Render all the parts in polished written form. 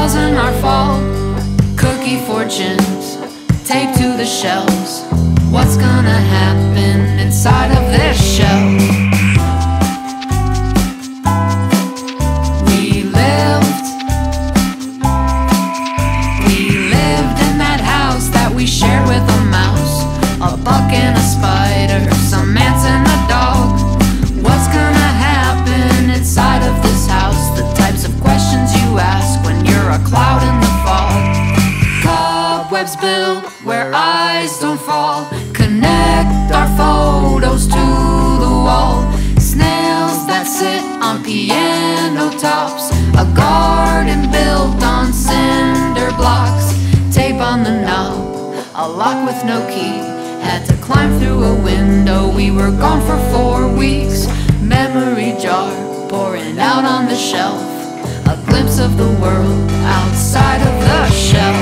wasn't our fault. Cookie fortunes taped to the shelves. What's gonna happen inside of this shell? We lived in that house that we shared with a mouse, a buck and a spider, some ants and a dog. What's gonna happen inside of this house? The types of questions you ask when you're a cloud in the fog. Cobwebs build where eyes don't fall. Connect our photos to the wall. Snails that sit on piano tops. A garden built on cinder blocks. Tape on the knob, a lock with no key. Had to climb through a window, we were gone for 4 weeks. Memory jar pouring out on the shelf. A glimpse of the world outside of the shell.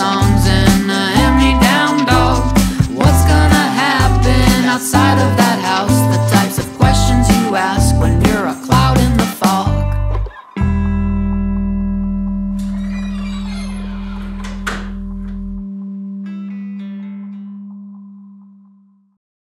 Songs and